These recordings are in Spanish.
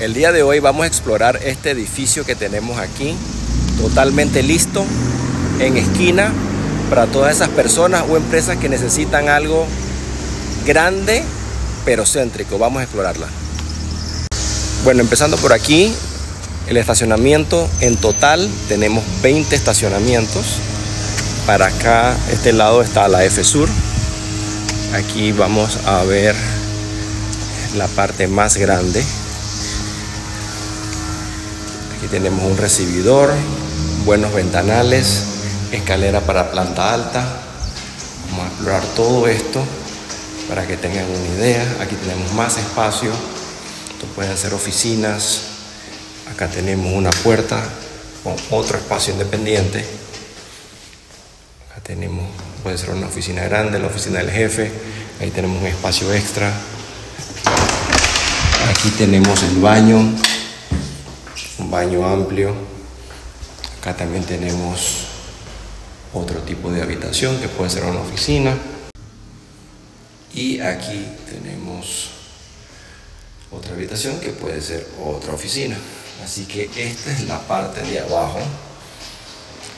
El día de hoy vamos a explorar este edificio que tenemos aquí, totalmente listo, en esquina, para todas esas personas o empresas que necesitan algo grande pero céntrico. Vamos a explorarla. Bueno, empezando por aquí, el estacionamiento en total, tenemos 20 estacionamientos. Para acá, este lado está la FESUR. Aquí vamos a ver la parte más grande. Aquí tenemos un recibidor, buenos ventanales, escalera para planta alta. Vamos a explorar todo esto para que tengan una idea. Aquí tenemos más espacio. Esto pueden ser oficinas. Acá tenemos una puerta con otro espacio independiente. Acá tenemos, puede ser una oficina grande, la oficina del jefe. Ahí tenemos un espacio extra. Aquí tenemos el baño, un baño amplio. Acá también tenemos otro tipo de habitación que puede ser una oficina. Y aquí tenemos otra habitación que puede ser otra oficina. Así que esta es la parte de abajo,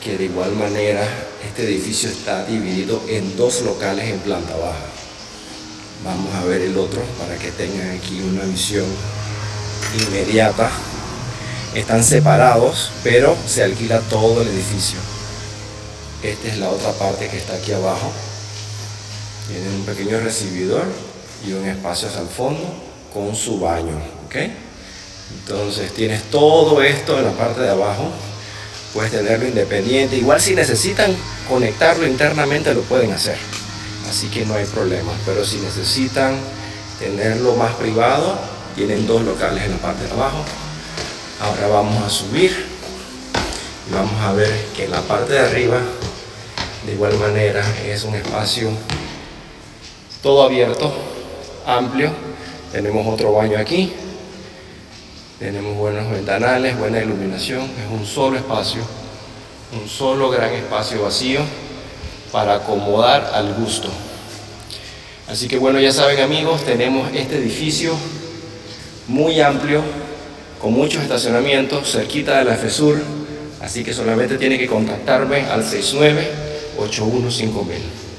que de igual manera este edificio está dividido en dos locales en planta baja. Vamos a ver el otro para que tengan aquí una visión inmediata. Están separados, pero se alquila todo el edificio. Esta es la otra parte que está aquí abajo. Tienen un pequeño recibidor y un espacio hacia el fondo con su baño, ¿ok? Entonces tienes todo esto en la parte de abajo. Puedes tenerlo independiente. Igual si necesitan conectarlo internamente lo pueden hacer. Así que no hay problema. Pero si necesitan tenerlo más privado, tienen dos locales en la parte de abajo. Ahora vamos a subir y vamos a ver que en la parte de arriba, de igual manera, es un espacio todo abierto, amplio. Tenemos otro baño aquí. Tenemos buenos ventanales, buena iluminación. Es un solo espacio, un solo gran espacio vacío para acomodar al gusto. Así que bueno, ya saben amigos, tenemos este edificio muy amplio, con muchos estacionamientos, cerquita de la FESUR. Así que solamente tiene que contactarme al 69-815000.